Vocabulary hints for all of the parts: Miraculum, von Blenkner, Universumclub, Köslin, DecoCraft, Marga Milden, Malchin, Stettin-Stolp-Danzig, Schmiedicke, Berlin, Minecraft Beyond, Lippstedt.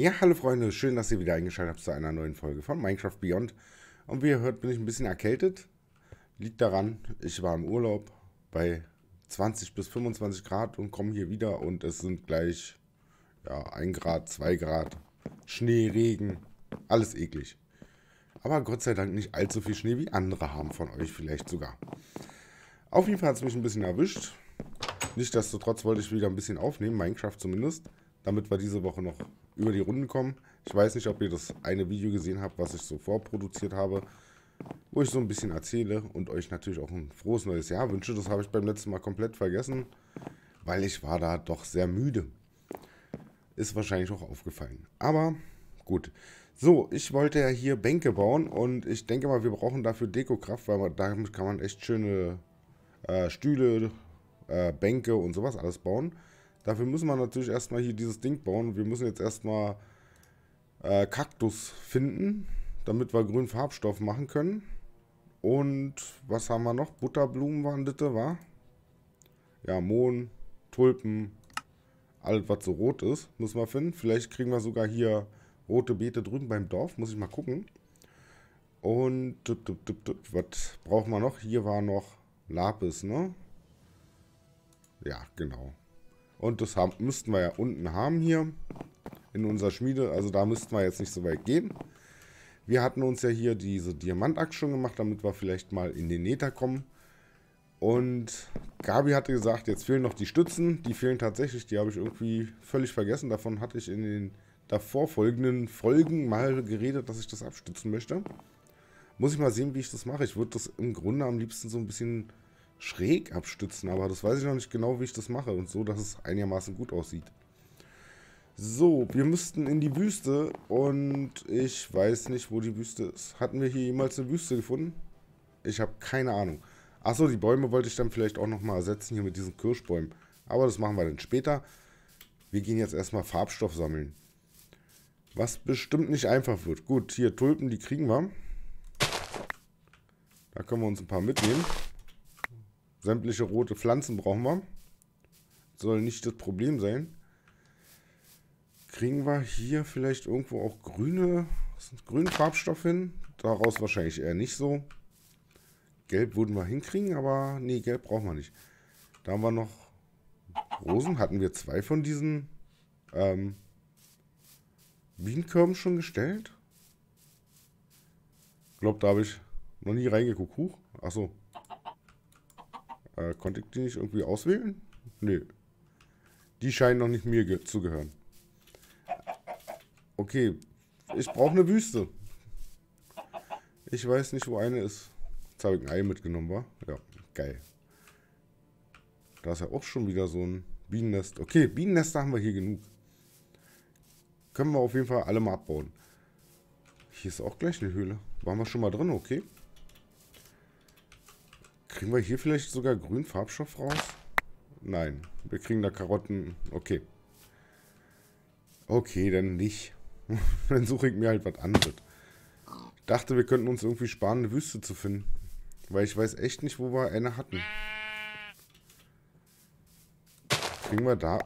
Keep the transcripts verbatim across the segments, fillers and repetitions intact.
Ja, hallo Freunde, schön, dass ihr wieder eingeschaltet habt zu einer neuen Folge von Minecraft Beyond. Und wie ihr hört, bin ich ein bisschen erkältet. Liegt daran, ich war im Urlaub bei zwanzig bis fünfundzwanzig Grad und komme hier wieder und es sind gleich ja, ein Grad, zwei Grad, Schnee, Regen, alles eklig. Aber Gott sei Dank nicht allzu viel Schnee, wie andere haben von euch vielleicht sogar. Auf jeden Fall hat es mich ein bisschen erwischt. Nichtsdestotrotz wollte ich wieder ein bisschen aufnehmen, Minecraft zumindest, damit wir diese Woche noch über die Runden kommen. Ich weiß nicht, ob ihr das eine Video gesehen habt, was ich so vorproduziert habe, wo ich so ein bisschen erzähle und euch natürlich auch ein frohes neues Jahr wünsche. Das habe ich beim letzten Mal komplett vergessen, weil ich war da doch sehr müde. Ist wahrscheinlich auch aufgefallen. Aber gut. So, ich wollte ja hier Bänke bauen und ich denke mal, wir brauchen dafür DecoCraft, weil man, damit kann man echt schöne äh, Stühle, äh, Bänke und sowas alles bauen. Dafür müssen wir natürlich erstmal hier dieses Ding bauen. Wir müssen jetzt erstmal äh, Kaktus finden, damit wir grünen Farbstoff machen können. Und was haben wir noch? Butterblumen waren das, war? Ja, Mohn, Tulpen, alles was so rot ist, müssen wir finden. Vielleicht kriegen wir sogar hier rote Beete drüben beim Dorf, muss ich mal gucken. Und tup, tup, tup, tup, was brauchen wir noch? Hier war noch Lapis, ne? Ja, genau. Und das haben, müssten wir ja unten haben hier in unserer Schmiede. Also da müssten wir jetzt nicht so weit gehen. Wir hatten uns ja hier diese Diamantachse schon gemacht, damit wir vielleicht mal in den Nether kommen. Und Gabi hatte gesagt, jetzt fehlen noch die Stützen. Die fehlen tatsächlich, die habe ich irgendwie völlig vergessen. Davon hatte ich in den davor folgenden Folgen mal geredet, dass ich das abstützen möchte. Muss ich mal sehen, wie ich das mache. Ich würde das im Grunde am liebsten so ein bisschen schräg abstützen, aber das weiß ich noch nicht genau, wie ich das mache und so, dass es einigermaßen gut aussieht. So, wir müssten in die Wüste und ich weiß nicht, wo die Wüste ist. Hatten wir hier jemals eine Wüste gefunden? Ich habe keine Ahnung. Achso, die Bäume wollte ich dann vielleicht auch nochmal ersetzen hier mit diesen Kirschbäumen. Aber das machen wir dann später. Wir gehen jetzt erstmal Farbstoff sammeln. Was bestimmt nicht einfach wird. Gut, hier Tulpen, die kriegen wir. Da können wir uns ein paar mitnehmen. Sämtliche rote Pflanzen brauchen wir. Soll nicht das Problem sein. Kriegen wir hier vielleicht irgendwo auch grüne, grünen Farbstoff hin? Daraus wahrscheinlich eher nicht so. Gelb würden wir hinkriegen, aber nee, gelb brauchen wir nicht. Da haben wir noch Rosen. Hatten wir zwei von diesen ähm, Bienenkörben schon gestellt? Ich glaube, da habe ich noch nie reingeguckt. Huch, achso. Konnte ich die nicht irgendwie auswählen? Nö. Die scheinen noch nicht mir zu gehören. Okay. Ich brauche eine Wüste. Ich weiß nicht, wo eine ist. Jetzt habe ich ein Ei mitgenommen, war? Ja, geil. Da ist ja auch schon wieder so ein Bienennest. Okay, Bienennester haben wir hier genug. Können wir auf jeden Fall alle mal abbauen. Hier ist auch gleich eine Höhle. Waren wir schon mal drin, okay. Kriegen wir hier vielleicht sogar grünen Farbstoff raus? Nein, wir kriegen da Karotten. Okay. Okay, dann nicht. Dann suche ich mir halt was anderes. Ich dachte, wir könnten uns irgendwie sparen, eine Wüste zu finden. Weil ich weiß echt nicht, wo wir eine hatten. Kriegen wir da...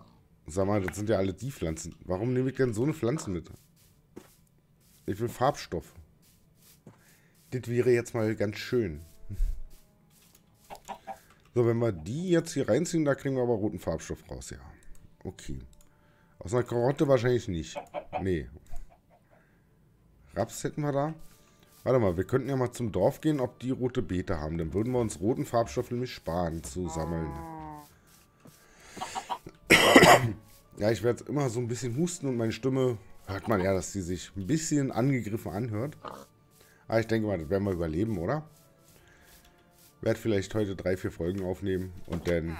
Sag mal, das sind ja alle die Pflanzen. Warum nehme ich denn so eine Pflanze mit? Ich will Farbstoff. Das wäre jetzt mal ganz schön. So, wenn wir die jetzt hier reinziehen, da kriegen wir aber roten Farbstoff raus, ja. Okay. Aus einer Karotte wahrscheinlich nicht. Nee. Raps hätten wir da. Warte mal, wir könnten ja mal zum Dorf gehen, ob die rote Beete haben. Dann würden wir uns roten Farbstoff nämlich sparen zu sammeln. Ja, ich werde jetzt immer so ein bisschen husten und meine Stimme hört man ja, dass sie sich ein bisschen angegriffen anhört. Aber ich denke mal, das werden wir überleben, oder? Werde vielleicht heute drei, vier Folgen aufnehmen und dann,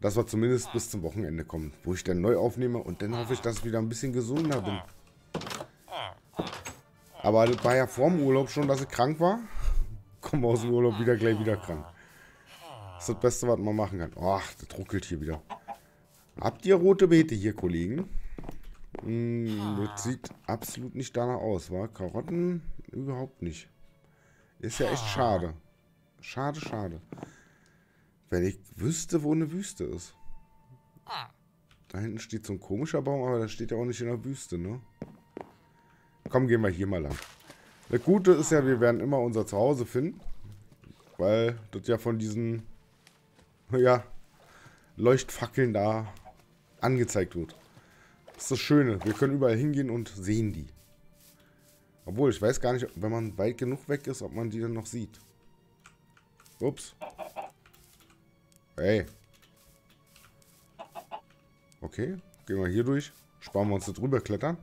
dass wir zumindest bis zum Wochenende kommen, wo ich dann neu aufnehme und dann hoffe ich, dass ich wieder ein bisschen gesünder bin. Aber das war ja vor dem Urlaub schon, dass ich krank war. Komme aus dem Urlaub wieder gleich wieder krank. Das ist das Beste, was man machen kann. Ach, das ruckelt hier wieder. Habt ihr rote Beete hier, Kollegen? Hm, das sieht absolut nicht danach aus, wa? Karotten überhaupt nicht. Ist ja echt schade. Schade, schade. Wenn ich wüsste, wo eine Wüste ist. Da hinten steht so ein komischer Baum, aber der steht ja auch nicht in der Wüste, ne? Komm, gehen wir hier mal lang. Das Gute ist ja, wir werden immer unser Zuhause finden. Weil das ja von diesen, ja, Leuchtfackeln da angezeigt wird. Das ist das Schöne. Wir können überall hingehen und sehen die. Obwohl, ich weiß gar nicht, wenn man weit genug weg ist, ob man die dann noch sieht. Ups. Hey. Okay, gehen wir hier durch. Sparen wir uns da drüber klettern.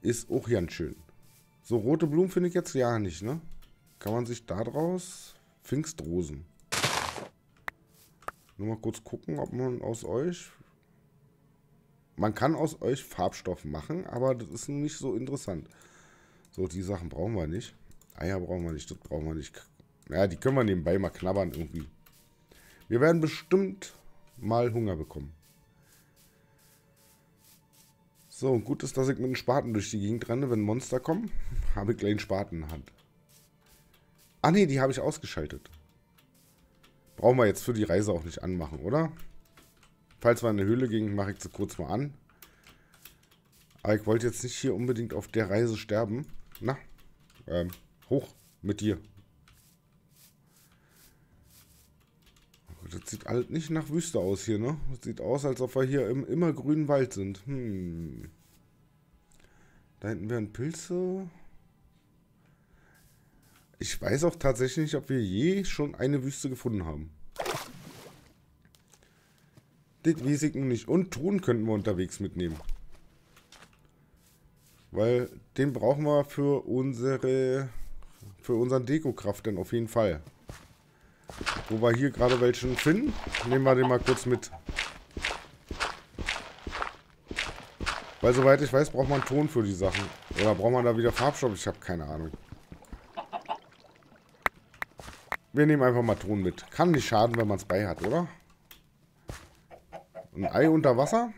Ist auch ganz schön. So rote Blumen finde ich jetzt ja nicht, ne? Kann man sich da draus... Pfingstrosen. Nur mal kurz gucken, ob man aus euch... Man kann aus euch Farbstoff machen, aber das ist nicht so interessant. So, die Sachen brauchen wir nicht. Eier brauchen wir nicht, das brauchen wir nicht. Naja, die können wir nebenbei mal knabbern irgendwie. Wir werden bestimmt mal Hunger bekommen. So, gut ist, dass ich mit einem Spaten durch die Gegend renne. Wenn Monster kommen, habe ich gleich einen Spaten in der Hand. Ah ne, die habe ich ausgeschaltet. Brauchen wir jetzt für die Reise auch nicht anmachen, oder? Falls wir in eine Höhle gingen, mache ich sie kurz mal an. Aber ich wollte jetzt nicht hier unbedingt auf der Reise sterben. Na, ähm, hoch mit dir. Das sieht halt nicht nach Wüste aus hier, ne? Das sieht aus, als ob wir hier im immergrünen Wald sind. Hm. Da hinten wären Pilze. Ich weiß auch tatsächlich nicht, ob wir je schon eine Wüste gefunden haben. Das weiß ich nun nicht. Und Ton könnten wir unterwegs mitnehmen. Weil den brauchen wir für unsere... für unseren DecoCraft dann auf jeden Fall. Wo wir hier gerade welchen finden, nehmen wir den mal kurz mit. Weil soweit ich weiß, braucht man Ton für die Sachen. Oder braucht man da wieder Farbstoff? Ich habe keine Ahnung. Wir nehmen einfach mal Ton mit. Kann nicht schaden, wenn man es bei hat, oder? Ein Ei unter Wasser.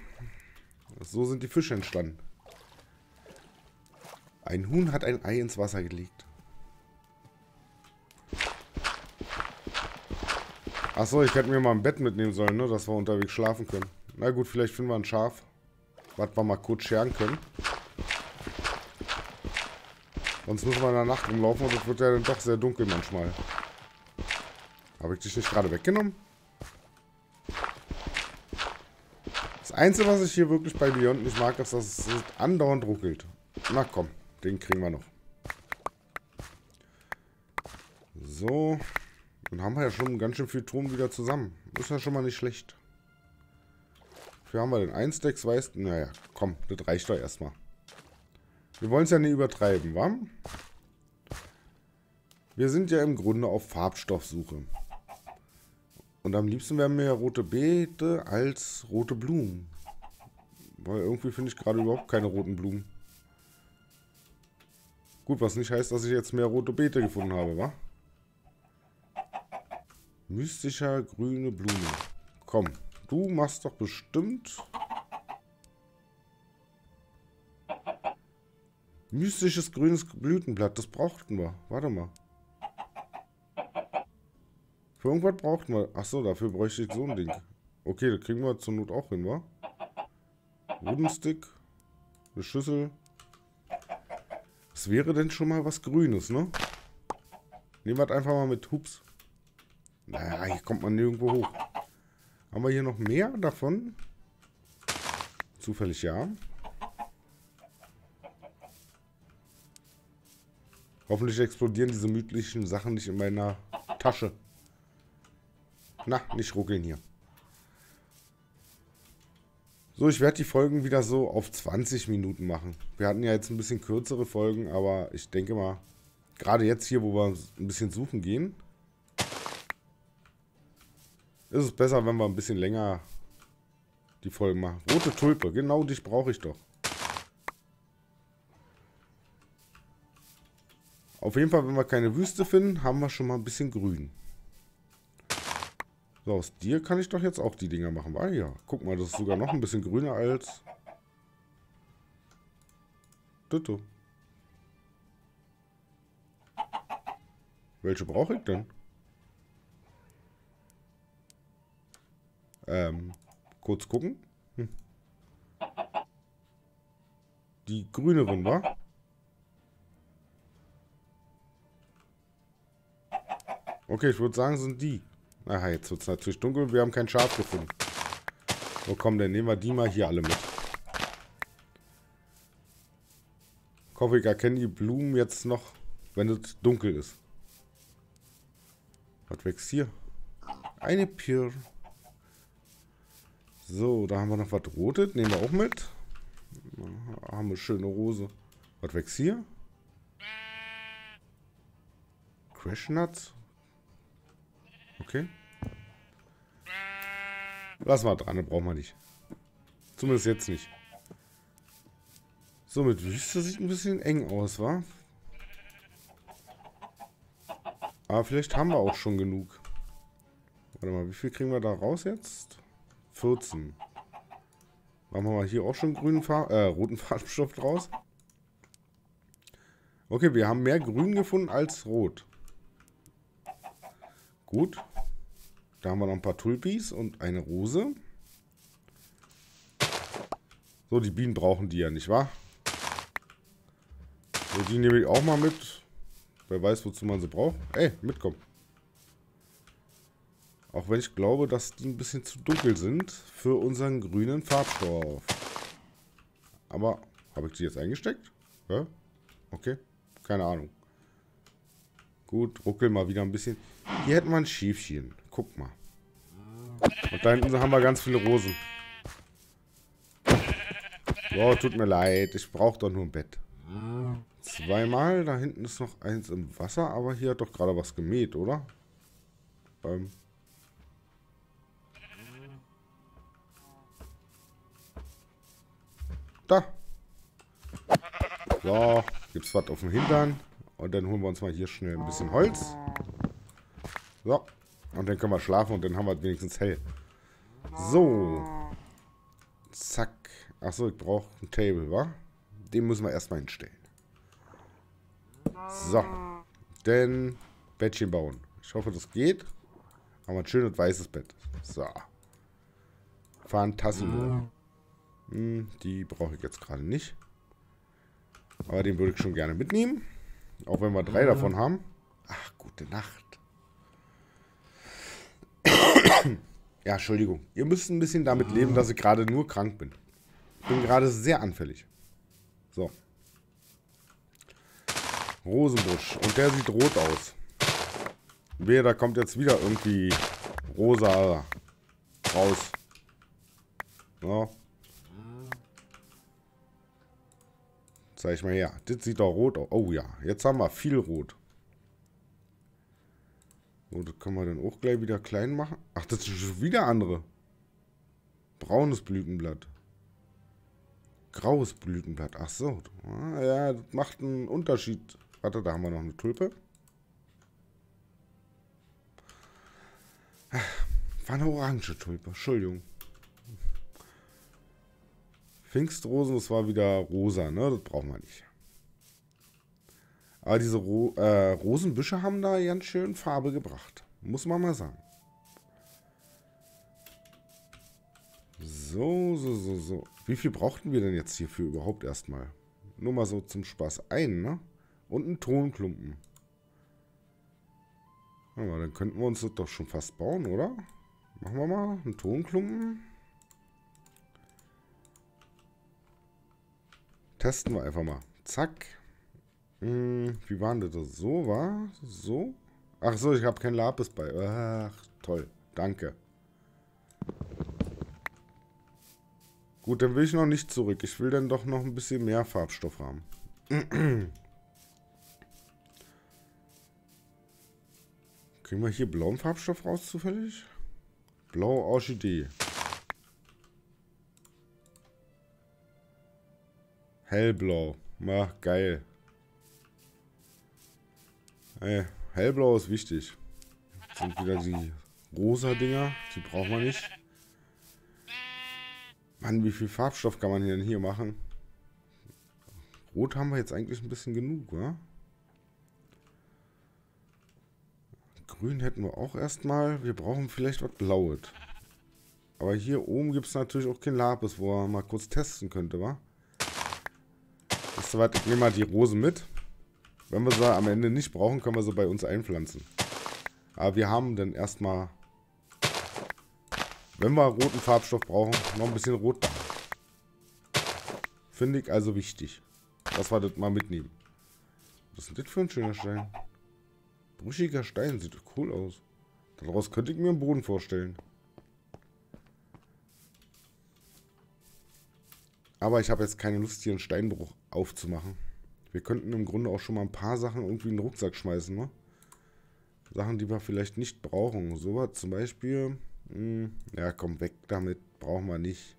So sind die Fische entstanden. Ein Huhn hat ein Ei ins Wasser gelegt. Achso, ich hätte mir mal ein Bett mitnehmen sollen, ne? Dass wir unterwegs schlafen können. Na gut, vielleicht finden wir ein Schaf. Was wir mal kurz scheren können. Sonst müssen wir in der Nacht rumlaufen und es wird ja dann doch sehr dunkel manchmal. Habe ich dich nicht gerade weggenommen? Das Einzige, was ich hier wirklich bei Beyond nicht mag, ist, dass es andauernd ruckelt. Na komm, den kriegen wir noch. So... Dann haben wir ja schon ganz schön viel Ton wieder zusammen. Ist ja schon mal nicht schlecht. Wofür haben wir denn? Ein Stack, zwei Stack? Naja, komm, das reicht doch erstmal. Wir wollen es ja nicht übertreiben, wa? Wir sind ja im Grunde auf Farbstoffsuche. Und am liebsten wären mir ja rote Beete als rote Blumen. Weil irgendwie finde ich gerade überhaupt keine roten Blumen. Gut, was nicht heißt, dass ich jetzt mehr rote Beete gefunden habe, wa? Mystischer grüne Blume. Komm, du machst doch bestimmt... Mystisches grünes Blütenblatt, das brauchten wir. Warte mal. Für irgendwas brauchten wir... Achso, dafür bräuchte ich so ein Ding. Okay, das kriegen wir zur Not auch hin, wa? Rudenstick. Eine Schüssel. Was wäre denn schon mal was Grünes, ne? Nehmen wir das einfach mal mit. Hups. Naja, hier kommt man nirgendwo hoch. Haben wir hier noch mehr davon? Zufällig ja. Hoffentlich explodieren diese mythischen Sachen nicht in meiner Tasche. Na, nicht ruckeln hier. So, ich werde die Folgen wieder so auf zwanzig Minuten machen. Wir hatten ja jetzt ein bisschen kürzere Folgen, aber ich denke mal, gerade jetzt hier, wo wir ein bisschen suchen gehen... Ist es besser, wenn wir ein bisschen länger die Folgen machen. Rote Tulpe, genau dich brauche ich doch. Auf jeden Fall, wenn wir keine Wüste finden, haben wir schon mal ein bisschen Grün. So, aus dir kann ich doch jetzt auch die Dinger machen. Ah ja, guck mal, das ist sogar noch ein bisschen grüner als... Ditto. Welche brauche ich denn? Ähm, Kurz gucken. Hm. Die grüne Wunder. Okay, ich würde sagen, sind die. Aha, jetzt wird es natürlich dunkel. Wir haben keinen Schaf gefunden. So, komm, dann nehmen wir die mal hier alle mit. Ich hoffe, ich erkenne die Blumen jetzt noch, wenn es dunkel ist. Was wächst hier? Eine Pier. So, da haben wir noch was Rotes. Nehmen wir auch mit. Da haben wir schöne Rose. Was wächst hier? Crashnuts. Okay. Lass mal dran, das brauchen wir nicht. Zumindest jetzt nicht. So, mit Wüste sieht ein bisschen eng aus, wa? Aber vielleicht haben wir auch schon genug. Warte mal, wie viel kriegen wir da raus jetzt? vierzehn. Machen wir mal hier auch schon grünen Farb, äh, roten Farbstoff draus. Okay, wir haben mehr Grün gefunden als Rot. Gut. Da haben wir noch ein paar Tulpis und eine Rose. So, die Bienen brauchen die ja nicht, wa? So, die nehme ich auch mal mit. Wer weiß, wozu man sie braucht. Ey, mitkommen. Auch wenn ich glaube, dass die ein bisschen zu dunkel sind für unseren grünen Farbstoff. Aber, habe ich die jetzt eingesteckt? Ja? Okay, keine Ahnung. Gut, ruckel mal wieder ein bisschen. Hier hätten wir ein Schäfchen. Guck mal. Und da hinten haben wir ganz viele Rosen. Oh, tut mir leid. Ich brauche doch nur ein Bett. Zweimal. Da hinten ist noch eins im Wasser. Aber hier hat doch gerade was gemäht, oder? Ähm. Da. So. Gibt's was auf dem Hintern. Und dann holen wir uns mal hier schnell ein bisschen Holz. So. Und dann können wir schlafen und dann haben wir wenigstens hell. So. Zack. Achso, ich brauche ein Table, wa? Den müssen wir erstmal hinstellen. So. Dann Bettchen bauen. Ich hoffe, das geht. Haben wir ein schönes weißes Bett. So. Fantassimo. Hm, die brauche ich jetzt gerade nicht. Aber den würde ich schon gerne mitnehmen. Auch wenn wir drei davon haben. Ach, gute Nacht. Ja, Entschuldigung. Ihr müsst ein bisschen damit leben, dass ich gerade nur krank bin. Ich bin gerade sehr anfällig. So. Rosenbusch. Und der sieht rot aus. Wehe, da kommt jetzt wieder irgendwie rosa raus. So. Zeig ich mal her. Das sieht doch rot aus. Oh ja, jetzt haben wir viel Rot. So, das können wir dann auch gleich wieder klein machen. Ach, das ist schon wieder andere. Braunes Blütenblatt. Graues Blütenblatt. Ach so. Ja, das macht einen Unterschied. Warte, da haben wir noch eine Tulpe. War eine orange Tulpe. Entschuldigung. Pfingstrosen, das war wieder rosa, ne? Das brauchen wir nicht. Aber diese Ro äh, Rosenbüsche haben da ganz schön Farbe gebracht. Muss man mal sagen. So, so, so, so. Wie viel brauchten wir denn jetzt hierfür überhaupt erstmal? Nur mal so zum Spaß. Einen, ne? Und einen Tonklumpen. Aber dann könnten wir uns das doch schon fast bauen, oder? Machen wir mal einen Tonklumpen. Testen wir einfach mal. Zack. Hm, wie waren das? So war? So? Ach so, ich habe kein Lapis bei. Ach, toll. Danke. Gut, dann will ich noch nicht zurück. Ich will dann doch noch ein bisschen mehr Farbstoff haben. Kriegen wir hier blauen Farbstoff raus zufällig? Blaue Orchidee. Hellblau. Ach, geil. Hey, hellblau ist wichtig. Jetzt sind wieder die rosa Dinger. Die brauchen wir nicht. Mann, wie viel Farbstoff kann man denn hier machen? Rot haben wir jetzt eigentlich ein bisschen genug, oder? Grün hätten wir auch erstmal. Wir brauchen vielleicht was Blaues. Aber hier oben gibt es natürlich auch kein Lapis, wo er mal kurz testen könnte, wa? Ist soweit, ich nehme mal die Rosen mit. Wenn wir sie am Ende nicht brauchen, können wir sie bei uns einpflanzen. Aber wir haben dann erstmal, wenn wir roten Farbstoff brauchen, noch ein bisschen rot. Finde ich also wichtig, dass wir das mal mitnehmen. Was ist denn das für ein schöner Stein? Brüchiger Stein, sieht cool aus. Daraus könnte ich mir einen Boden vorstellen. Aber ich habe jetzt keine Lust, hier einen Steinbruch aufzumachen. Wir könnten im Grunde auch schon mal ein paar Sachen irgendwie in den Rucksack schmeißen, ne? Sachen, die wir vielleicht nicht brauchen. So was zum Beispiel. Mh, ja, komm, weg damit. Brauchen wir nicht.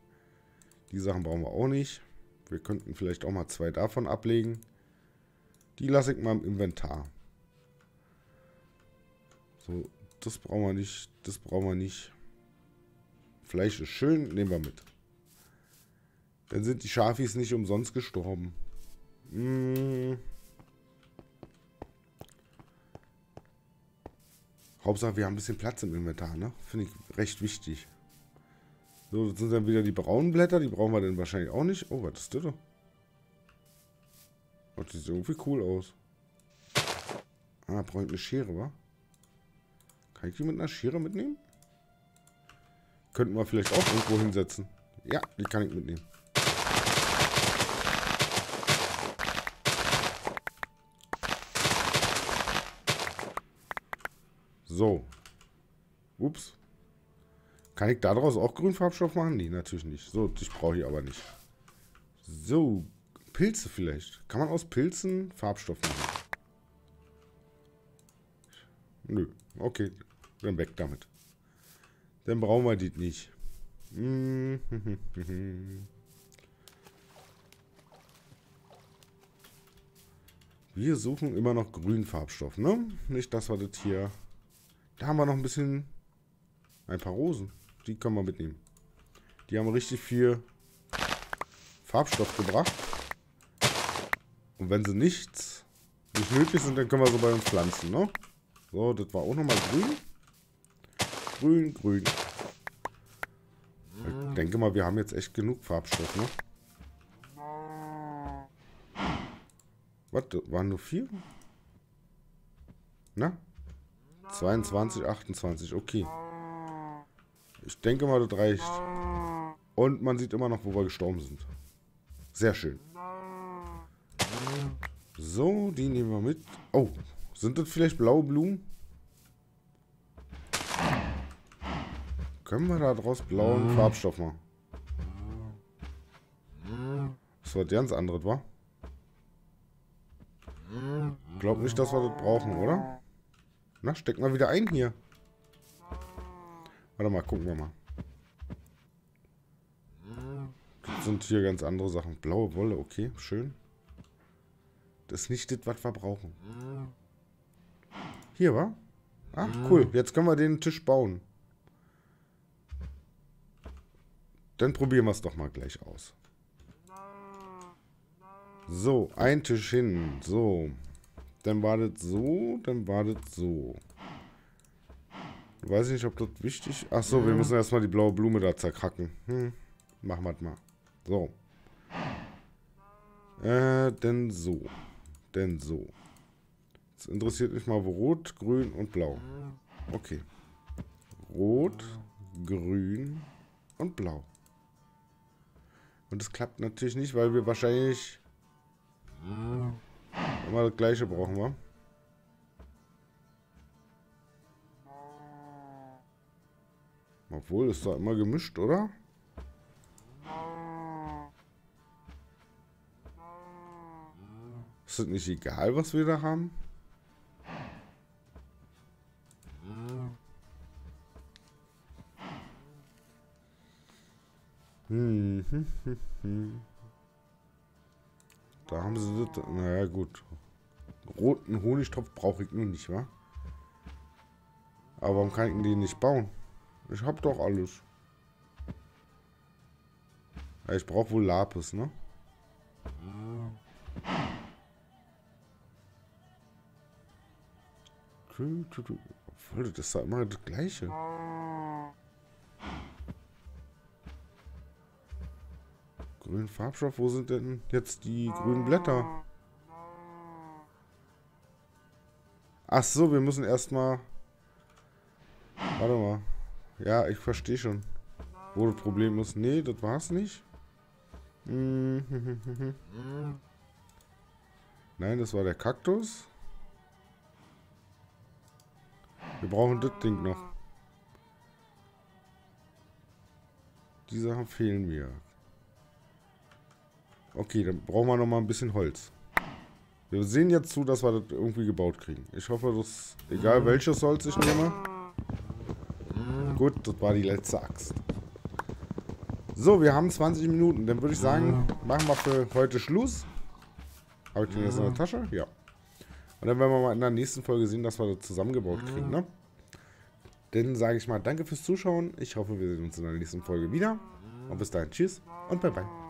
Die Sachen brauchen wir auch nicht. Wir könnten vielleicht auch mal zwei davon ablegen. Die lasse ich mal im Inventar. So, das brauchen wir nicht. Das brauchen wir nicht. Fleisch ist schön, nehmen wir mit. Dann sind die Schafis nicht umsonst gestorben. Hm. Hauptsache, wir haben ein bisschen Platz im Inventar, ne? Finde ich recht wichtig. So, das sind dann wieder die braunen Blätter. Die brauchen wir dann wahrscheinlich auch nicht. Oh, was ist das da? Oh, das sieht irgendwie cool aus. Ah, brauche ich eine Schere, wa? Kann ich die mit einer Schere mitnehmen? Könnten wir vielleicht auch irgendwo hinsetzen. Ja, die kann ich mitnehmen. So. Ups. Kann ich daraus auch Grünfarbstoff machen? Nee, natürlich nicht. So, ich brauche hier aber nicht. So, Pilze vielleicht. Kann man aus Pilzen Farbstoff machen? Nö, okay. Dann weg damit. Dann brauchen wir die nicht. Wir suchen immer noch Grünfarbstoff, ne? Nicht, dass wir das hier... Da haben wir noch ein bisschen... Ein paar Rosen. Die können wir mitnehmen. Die haben richtig viel Farbstoff gebracht. Und wenn sie nichts nicht möglich sind, dann können wir sie bei uns pflanzen, ne? So, das war auch nochmal grün. Grün, grün. Ich denke mal, wir haben jetzt echt genug Farbstoff, ne? Was? Waren nur vier? Na? zweiundzwanzig, achtundzwanzig, okay. Ich denke mal, das reicht. Und man sieht immer noch, wo wir gestorben sind. Sehr schön. So, die nehmen wir mit. Oh, sind das vielleicht blaue Blumen? Können wir da draus blauen Farbstoff machen? Das war ganz anderes, wa? Ich glaube nicht, dass wir das brauchen, oder? Na, steck mal wieder ein hier. Warte mal, gucken wir mal. Das sind hier ganz andere Sachen. Blaue Wolle, okay, schön. Das ist nicht das, was wir brauchen. Hier, wa? Ach, cool. Jetzt können wir den Tisch bauen. Dann probieren wir es doch mal gleich aus. So, ein Tisch hin. So. Dann war das so, dann war das so. Weiß ich nicht, ob das wichtig ist. Achso, wir müssen erstmal die blaue Blume da zerkracken. Hm. Machen wir das mal. So. Äh, denn so. Denn so. Jetzt interessiert mich mal, wo rot, grün und blau. Okay. Rot, grün und blau. Und das klappt natürlich nicht, weil wir wahrscheinlich immer das gleiche brauchen, wir. Obwohl, ist da immer gemischt, oder? Ist das nicht egal, was wir da haben? Hm, hm, hm, hm. Da haben sie das. Naja, gut. Roten Honigtopf brauche ich nun nicht, wa? Aber warum kann ich den nicht bauen? Ich hab doch alles. Ja, ich brauche wohl Lapis, ne? Obwohl, das ist ja immer das Gleiche. Grünen Farbstoff, wo sind denn jetzt die grünen Blätter? Ach so, wir müssen erstmal... Warte mal. Ja, ich verstehe schon, wo das Problem ist. Nee, das war's nicht. Nein, das war der Kaktus. Wir brauchen das Ding noch. Die Sachen fehlen mir. Okay, dann brauchen wir noch mal ein bisschen Holz. Wir sehen jetzt zu, dass wir das irgendwie gebaut kriegen. Ich hoffe, dass egal welches Holz ich nehme. Gut, das war die letzte Axt. So, wir haben zwanzig Minuten. Dann würde ich sagen, machen wir für heute Schluss. Habe ich den jetzt in der Tasche? Ja. Und dann werden wir mal in der nächsten Folge sehen, dass wir das zusammengebaut kriegen, ne? Dann sage ich mal, danke fürs Zuschauen. Ich hoffe, wir sehen uns in der nächsten Folge wieder. Und bis dahin, tschüss und bye bye.